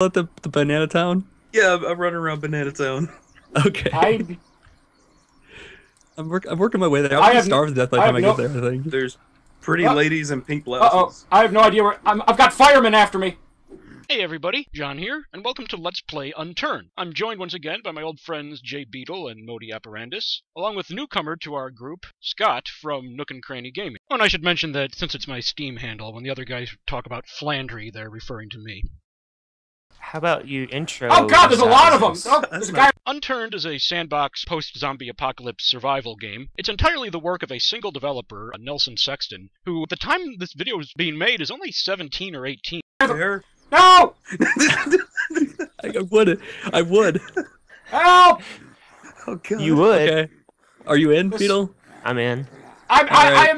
at the Banana Town? Yeah, I'm running around Banana Town. Okay. I'm working my way there. I'm gonna starve to death by the time I get there, I think. There's pretty ladies in pink blouses. Uh-oh. I have no idea where... I've got firemen after me! Hey everybody, John here, and welcome to Let's Play Unturned. I'm joined once again by my old friends Jay Beadle and Modi Operandus, along with newcomer to our group, Scott from Nook and Cranny Gaming. Oh, and I should mention that since it's my Steam handle, when the other guys talk about Flandry, they're referring to me. How about you intro? Oh god, there's a lot of them! Oh, there's a guy. Unturned is a sandbox post-zombie apocalypse survival game. It's entirely the work of a single developer, Nelson Sexton, who at the time this video was being made is only 17 or 18. There. No! I would. Help! Oh god. You would. Okay. Are you in, Beetle? I'm in. I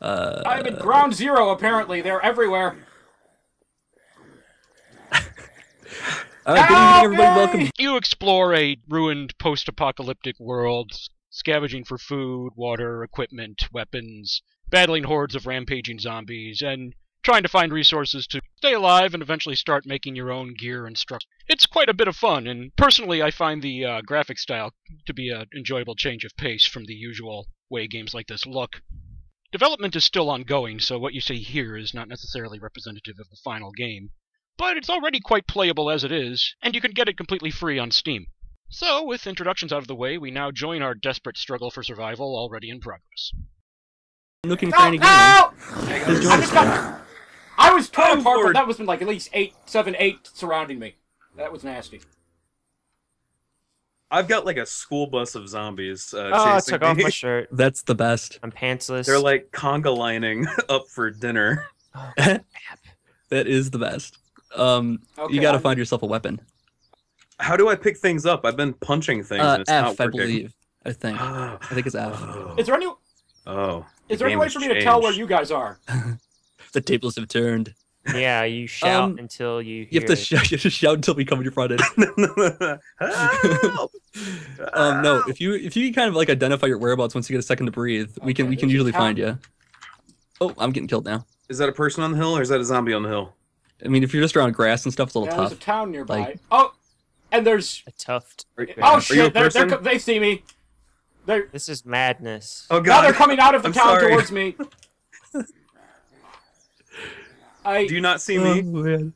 am in ground zero, apparently. They're everywhere. Alright, good evening, everybody. Welcome. You explore a ruined post-apocalyptic world, scavenging for food, water, equipment, weapons, battling hordes of rampaging zombies, and trying to find resources to stay alive and eventually start making your own gear and structure. It's quite a bit of fun, and personally I find the graphic style to be an enjoyable change of pace from the usual way games like this look. Development is still ongoing, so what you see here is not necessarily representative of the final game, but it's already quite playable as it is, and you can get it completely free on Steam. So, with introductions out of the way, we now join our desperate struggle for survival already in progress. Nook and Cranny Gaming. I was torn apart, but that was like at least seven, eight surrounding me. That was nasty. I've got like a school bus of zombies chasing me. Oh, I took off my shirt. That's the best. I'm pantsless. They're like conga lining up for dinner. Oh, crap. That is the best. Okay, you gotta find yourself a weapon. How do I pick things up? I've been punching things and it's not working. I believe. I think. I think it's F. Is there any... Oh. Is there any way for me to tell where you guys are? The tables have turned. Yeah, you shout until you hear you have to shout until we come to your front end. No, if you can kind of like identify your whereabouts once you get a second to breathe, okay, we can usually find you. Oh, I'm getting killed now. Is that a person on the hill or is that a zombie on the hill? I mean, if you're just around grass and stuff, it's a little tough. There's a town nearby. Like, oh, and there's a tuft. Oh shit! They see me. This is madness. Oh god! Now they're coming out of the town towards me. Do you not see me? Man.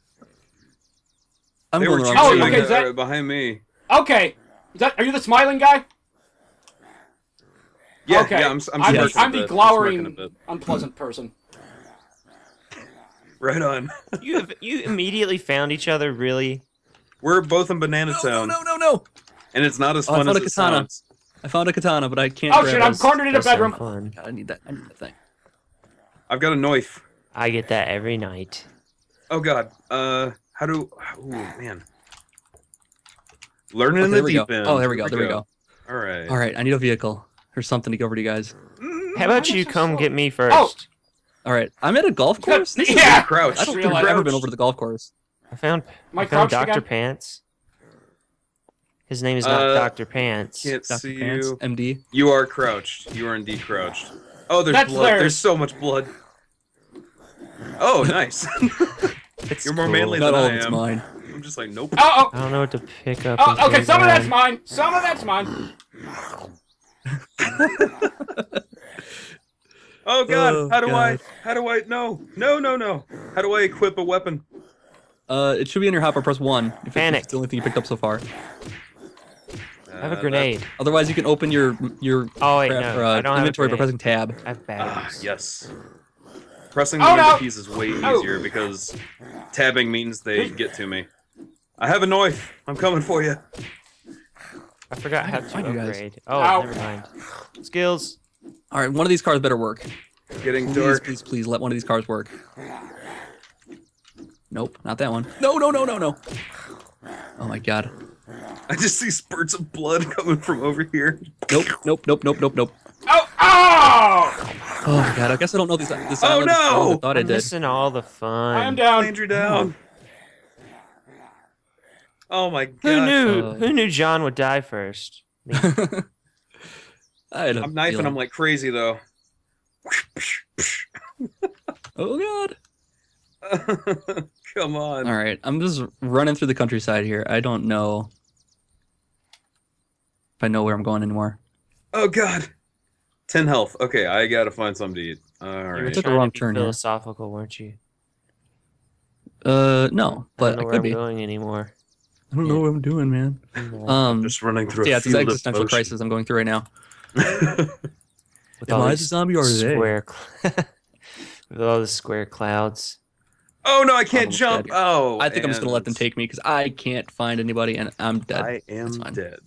They were chasing behind me. Okay. Are you the smiling guy? Yeah, okay. Yeah, I'm the glowering, unpleasant person. Right on. You immediately found each other, really? We're both in Banana Town. No. And it's not as fun as it sounds. I found a katana, but I can't grab it. Oh shit, I'm cornered in a bedroom. God, I need that thing. I've got a knife. I get that every night. Oh god. How do? Oh man. Learning in the deep end. Oh, there we go. All right. All right. I need a vehicle or something to go over to you guys. How about you come get me first? Oh. All right. I'm at a golf course. Yeah. Crouch. I don't think I've ever been over to the golf course. I found Dr. Pants. His name is not Dr. Pants. Can't see you. MD. You are crouched. You are indeed crouched. Oh, there's blood. There's so much blood. Oh, nice. You're more manly than I am. Mine. I'm just like, nope. Uh-oh. I don't know what to pick up. Oh, okay, some of that's mine. Some of that's mine. Oh god, how do I no. No. How do I equip a weapon? It should be in your hopper, press 1. If it's the only thing you picked up so far. I have a grenade. Otherwise you can open your inventory by pressing tab. I have batteries. Yes. Pressing the window keys is way easier because tabbing means they get to me. I have a knife. I'm coming for you. I forgot how to upgrade. Oh, never mind. Skills. All right, one of these cars better work. Getting dark. Please, let one of these cars work. Nope, not that one. No. Oh my god. I just see spurts of blood coming from over here. Nope. Oh my god, I guess I don't know this island as well as I thought I did. I'm missing all the fun. I'm down. Andrew down. Oh my god. Who knew John would die first? I'm knifing him like crazy, though. Oh god. Come on. All right, I'm just running through the countryside here. I don't know if I know where I'm going anymore. Oh God, 10 health. Okay, I gotta find something to eat. All right. You took a wrong turn. Philosophical, weren't you? No, but I could be. I don't know where I'm going anymore. I don't know what I'm doing, man. I'm just running through. Yeah, it's an existential crisis I'm going through right now. Am I the zombie or square? With all the square clouds. Oh no, I can't jump. Dead. Oh, I think I'm just gonna let them take me because I can't find anybody and I'm dead. I am dead.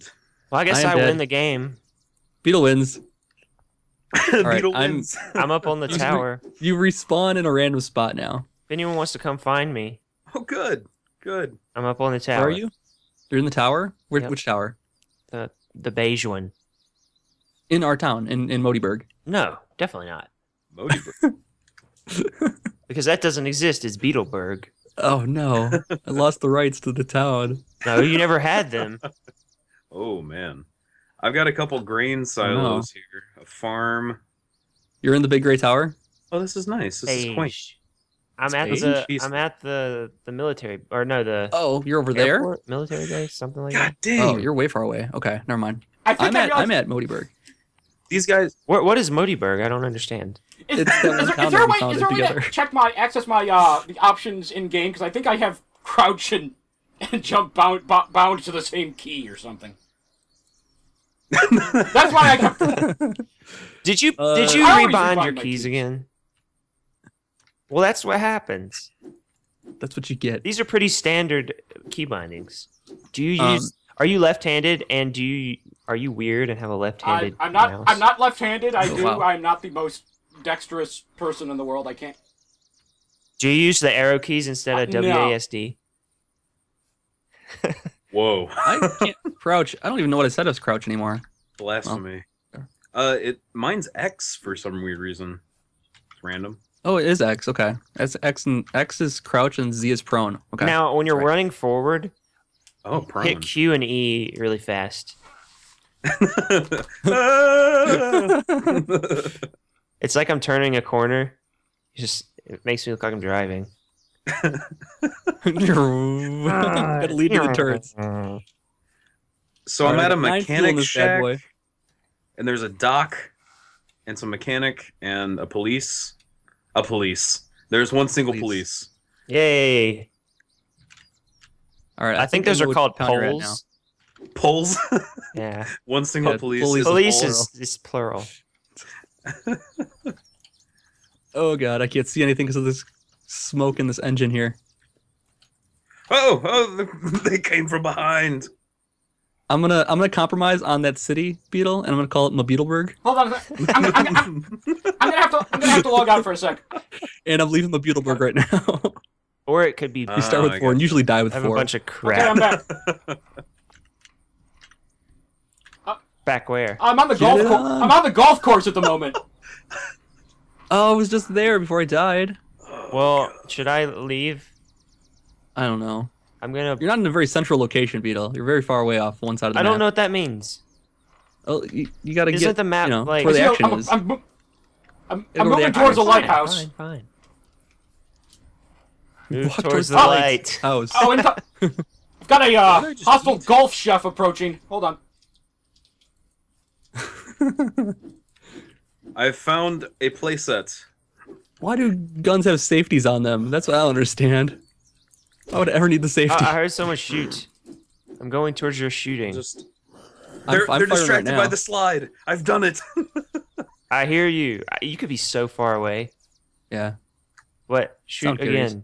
Well, I guess I win the game. Beetle wins. All right, Beetle wins. I'm up on the tower. You respawn in a random spot now. If anyone wants to come find me. Oh, good, good. I'm up on the tower. Where are you? You're in the tower. Where? Yep. Which tower? The beige one. In our town, in Modiburg. No, definitely not. Modiburg. Because that doesn't exist. It's Beetleburg. Oh no! I lost the rights to the town. No, you never had them. Oh man, I've got a couple grain silos here. A farm. You're in the big gray tower. Oh, this is nice. This is quaint. I'm at the military or no the. Oh, you're over airport, there. Military base, something like God that. God dang! Oh, you're way far away. Okay, never mind. I'm at Modiburg. These guys. What is Modiburg? I don't understand. Is there a way to check my access my options in game? Because I think I have crouch and jump bound to the same key or something. That's why I kept... Did you rebind your keys again? Well, that's what happens. That's what you get. These are pretty standard key bindings. Do you use? Are you left-handed? And do you? Are you weird and have a left-handed? I'm not. Mouse? I'm not left-handed. I'm not the most dexterous person in the world. I can't. Do you use the arrow keys instead of WASD? No. Whoa! I can't crouch. I don't even know what I said as crouch anymore. Blasphemy. Well, mine's X for some weird reason. It's random. Oh, it is X. Okay, that's X and X is crouch and Z is prone. Okay. Now, when you're running forward, hit Q and E really fast. It's like I'm turning a corner. It makes me look like I'm driving. Gotta lead to the turrets. So I'm at a mechanic shack, and there's a doc, and some mechanic, and a police. A police. There's one single police. Yay! All right. I think those are called poles. Now. Poles? Yeah. One single police. Police is plural. Oh God, I can't see anything because of this smoke in this engine here. Oh, they came from behind. I'm gonna compromise on that city, Beetle, and I'm gonna call it Modiburg. Hold on, I'm gonna have to log out for a sec. And I'm leaving Modiburg right now. Or it could be. You start with four and usually die with four. A bunch of crap. Okay, I'm back. Back where? I'm on the golf course at the moment. Oh, I was just there before I died. Well, should I leave? I don't know. I'm gonna. You're not in a very central location, Beetle. You're very far away off one side of the map. I don't know what that means. Oh, you gotta get the map. You know, like where the action is. I'm moving towards the lighthouse. Fine. Move towards the lighthouse. Oh, I've got a hostile golf chef approaching. Hold on. I found a playset. Why do guns have safeties on them? That's what I don't understand. Why would I ever need the safety? I heard someone shoot. I'm going towards your shooting. They're distracted by the slide. I've done it. I hear you. You could be so far away. Yeah. What? Shoot again. Curious.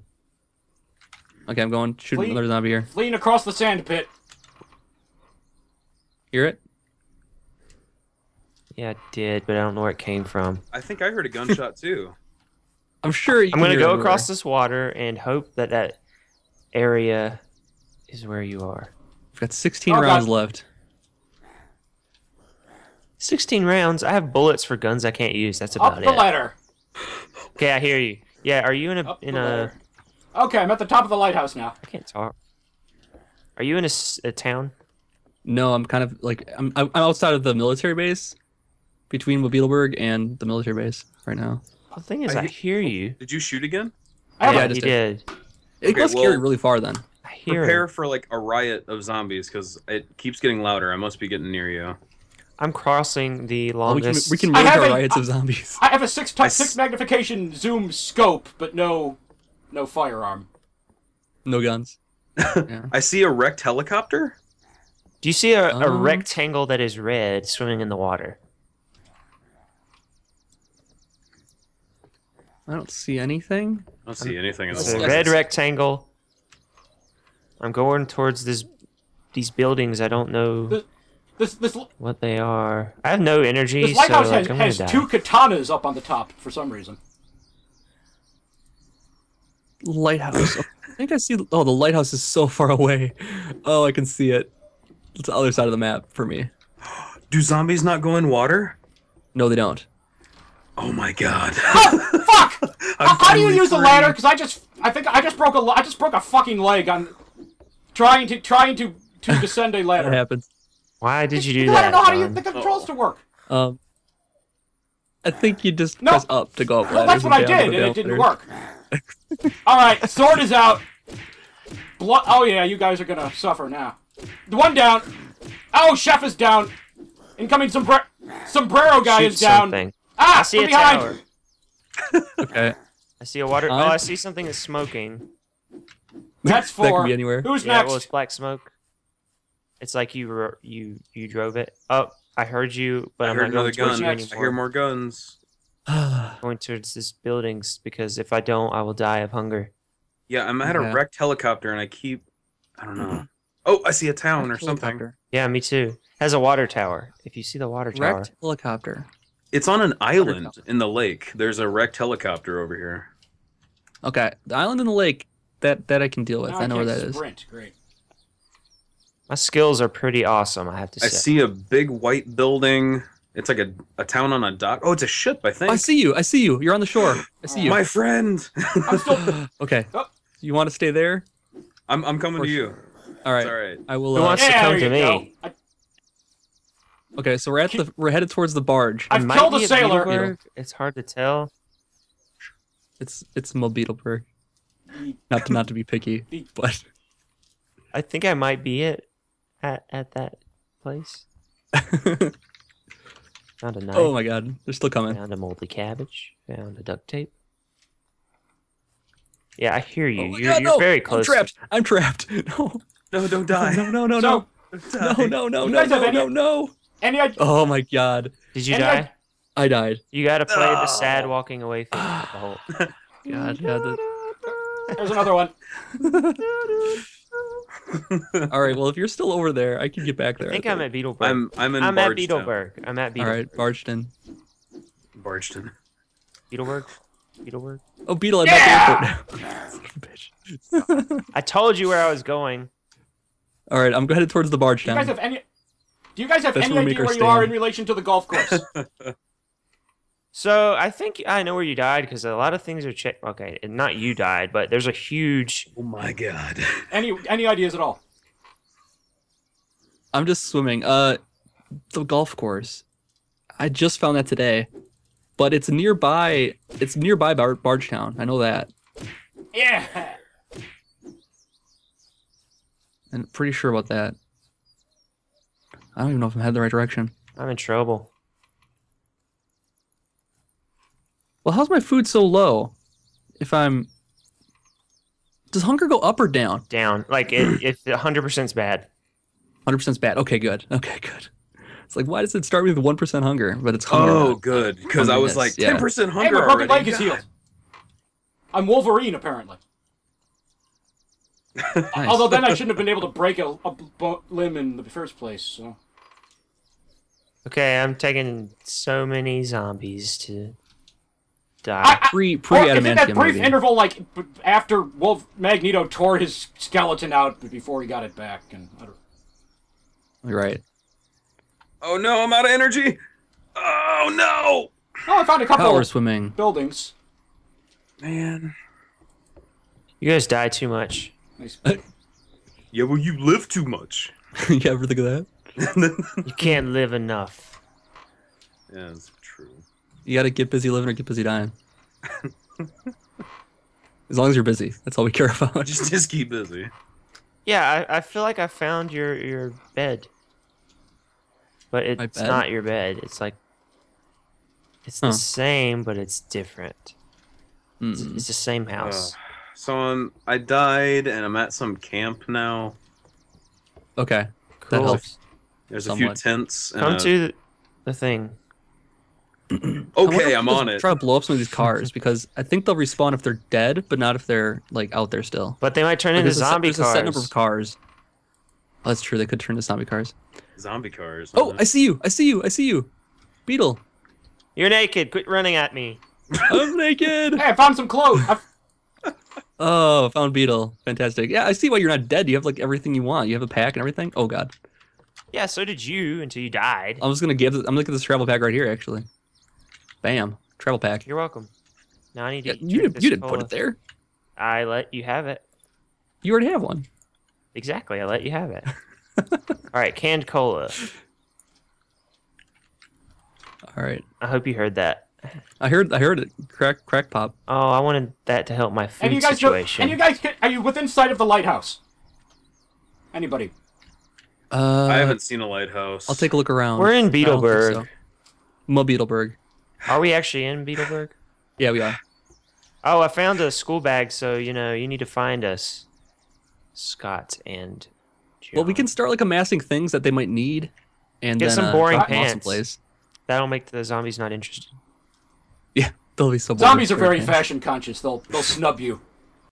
Okay, I'm going. Shooting another zombie here. Fleeing across the sand pit. Hear it? Yeah, I did, but I don't know where it came from. I think I heard a gunshot too. I'm sure you can. I'm gonna go across this water and hope that that area is where you are. I've got 16 rounds left. 16 rounds? I have bullets for guns I can't use. That's about it. Up the ladder. Okay, I hear you. Yeah, are you in a Okay, I'm at the top of the lighthouse now. I can't talk. Are you in a town? No, I'm kind of like I'm outside of the military base. Between Beetleburg and the military base right now. The thing is, I hear you. Did you shoot again? Yeah, I just did. It goes well, really far then. Prepare for like a riot of zombies because it keeps getting louder. I must be getting near you. I'm crossing the longest. Oh, we can make our riots of zombies. I have a 6x6 magnification zoom scope, but no firearm. No guns. Yeah. I see a wrecked helicopter. Do you see a rectangle that is red swimming in the water? I don't see anything. I don't see anything in the water. It's a red rectangle. I'm going towards these buildings. I don't know. This what they are. I have no energy. This lighthouse so, like, has 2 katanas up on the top for some reason. Lighthouse. I think I see. Oh, the lighthouse is so far away. Oh, I can see it. It's the other side of the map for me. Do zombies not go in water? No, they don't. Oh my god. Oh, fuck! How do you use the ladder? Because I just broke a fucking leg on trying to descend a ladder. That happens. Why did you do that? I don't know how to use the controls to work. I think you just press up to go up. Well, that's what I did, and it didn't work. All right, sword is out. Oh yeah, you guys are gonna suffer now. One down. Oh, chef is down. Incoming sombrero guy is down. Something. Ah, I see a tower. Okay. I see a water. I see something that's smoking. That's 4. That can be anywhere. Who's next? Well, it's black smoke. It's like you drove it. Oh, I heard you, but I'm not going towards you anymore. I hear more guns. I'm going towards these buildings because if I don't, I will die of hunger. Yeah, I'm at a wrecked helicopter, and I don't know. Oh, I see a town or something. Yeah, me too. Has a water tower. If you see the water tower. Wrecked helicopter. It's on an island in the lake. There's a wrecked helicopter over here. Okay, the island in the lake. That I can deal with. I know where that is. Great. My skills are pretty awesome, I have to say. I see a big white building. It's like a town on a dock. Oh, it's a ship, I think. Oh, I see you. I see you. You're on the shore. I see you. My friend. I'm still... Okay. Oh. You want to stay there? I'm coming to you. All right. It's all right. I will. Who wants to come to me? Okay, so we're headed towards the barge. I've killed a sailor. Beetleburg. It's hard to tell. It's Modiburg. Not to be picky, but I think I might be it. At that place. Found a knife. Oh my god, they're still coming. Found a moldy cabbage. Found a duct tape. Yeah, I hear you. Oh you're very close. I'm trapped. No. No, don't die. No. Oh my god. Did you die? I died. You gotta play the sad walking away thing. God. There's another one. All right. Well, if you're still over there, I can get back there. I think I'm at Beetleburg. I'm at Beetleburg. I'm at Beetleburg. All right, Bargeton. Beetleburg. Oh, Beetle! Bitch. I told you where I was going. All right, I'm headed towards the barge town. Do you guys have any idea where you are in relation to the golf course? So I think I know where you died because a lot of things are checked. Okay, not you died, but there's a huge. Oh my god. Any ideas at all? I'm just swimming. The golf course. I just found that today, but it's nearby. It's nearby Bargetown. I know that. Yeah. I'm pretty sure about that. I don't even know if I'm headed the right direction. I'm in trouble. Well, how's my food so low? If I'm... Does hunger go up or down? Down. Like, if 100%'s bad. 100%'s bad. Okay, good. Okay, good. It's like, why does it start with 1% hunger? But it's hunger. Oh, good. Because I was like, 10% hunger already. Hey, my broken leg is healed. I'm Wolverine, apparently. Nice. Although then I shouldn't have been able to break a limb in the first place, so... Okay, I'm taking so many zombies to... Isn't that brief interval, like after Magneto tore his skeleton out before he got it back, and you're right. Oh no, I'm out of energy. Oh no. Oh, I found a couple of buildings. Man, you guys die too much. Nice. Yeah, well, you live too much. You ever think of that? You can't live enough. Yeah, that's true. You gotta get busy living or get busy dying. As long as you're busy, that's all we care about. Just keep busy. Yeah, I feel like I found your bed, but it's not your bed. It's like it's the same, but it's different. It's the same house. So I died, and I'm at some camp now. Okay, cool. That helps. There's a few tents. Come to the thing. Okay, I'm on it. Try to blow up some of these cars because I think they'll respawn if they're dead, but not if they're like out there still. But they might turn into zombie cars. There's a set number of cars. Oh, that's true. They could turn into zombie cars. Zombie cars. Oh, I see you! I see you! I see you, Beetle. You're naked. Quit running at me. I'm naked. Hey, I found some clothes. Oh, found Beetle. Fantastic. Yeah, I see why you're not dead. You have like everything you want. You have a pack and everything. Oh God. Yeah, so did you until you died. I'm just gonna give. I'm looking at this travel pack right here, actually. Bam. Travel pack. You're welcome. Now I need to you didn't put it there. I let you have it. You already have one. Exactly. I let you have it. Alright, canned cola. Alright. I hope you heard that. I heard it. Crack pop. Oh, I wanted that to help my food situation. And you guys, are you within sight of the lighthouse? Anybody? I haven't seen a lighthouse. I'll take a look around. We're in Beetleburg. So. Modiburg. Are we actually in Beetleburg? Yeah, we are. Oh, I found a school bag, so, you know, you need to find us. Scott and John. Well, we can start, like, amassing things that they might need. And get some boring pants. Someplace. That'll make the zombies not interested. Yeah, they'll be so boring. Zombies are very fashion conscious. They'll snub you.